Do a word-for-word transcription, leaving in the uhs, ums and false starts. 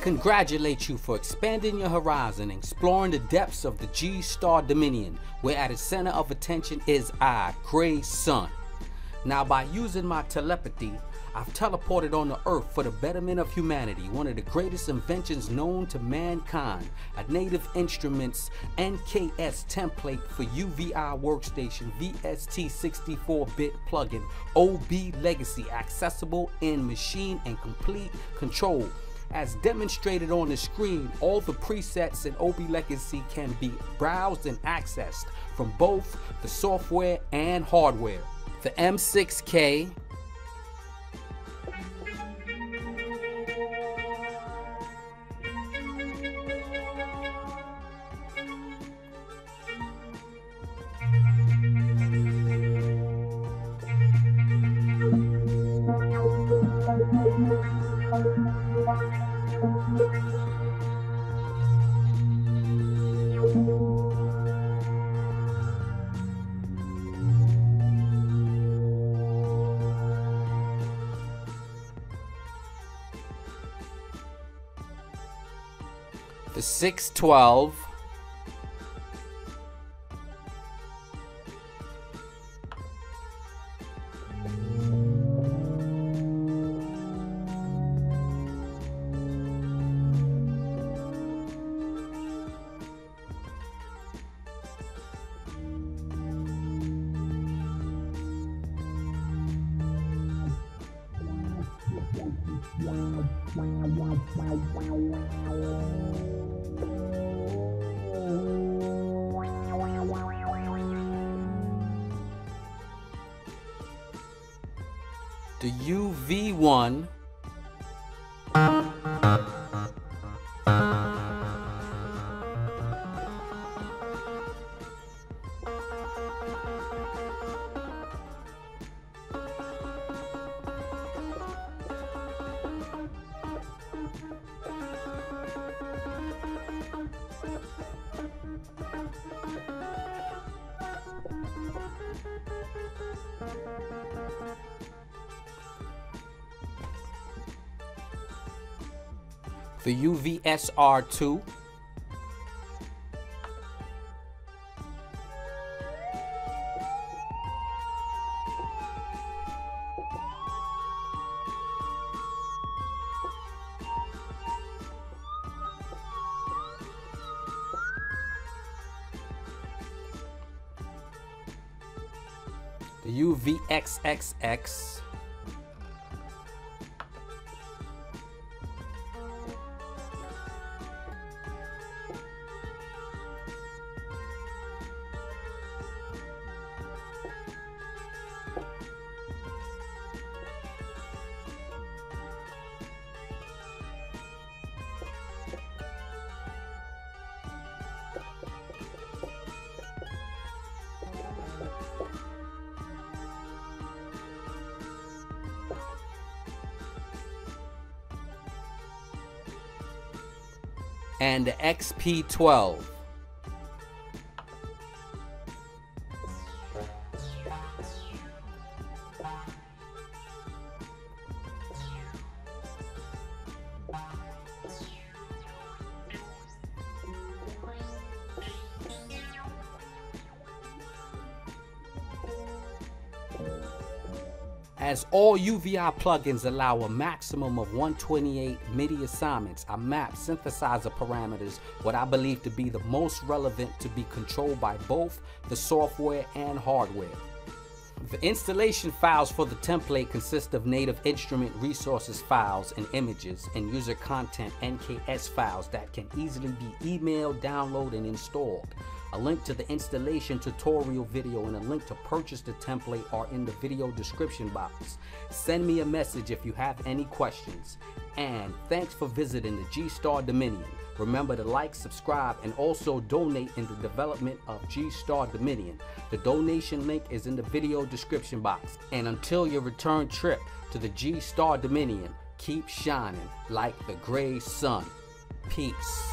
congratulate you for expanding your horizon and exploring the depths of the G-Star Dominion, where at its center of attention is I, Grey Sun. Now, by using my telepathy, I've teleported on the earth for the betterment of humanity, one of the greatest inventions known to mankind, a Native Instruments N K S template for U V I workstation, V S T sixty-four bit plugin, O B Legacy, accessible in Maschine and Komplete Kontrol. As demonstrated on the screen, all the presets in O B Legacy can be browsed and accessed from both the software and hardware. The M six K, the six twelve, the U V one, the U V S R two, the U V X X X, and the X P twelve. As all U V I plugins allow a maximum of one hundred twenty-eight MIDI assignments, I map synthesizer parameters, what I believe to be the most relevant to be controlled by both the software and hardware. The installation files for the template consist of native instrument resources files and images and user content N K S files that can easily be emailed, downloaded, and installed. A link to the installation tutorial video and a link to purchase the template are in the video description box. Send me a message if you have any questions. And thanks for visiting the G-Star Dominion. Remember to like, subscribe, and also donate in the development of G-Star Dominion. The donation link is in the video description box. And until your return trip to the G-Star Dominion, keep shining like the Grey Sun. Peace.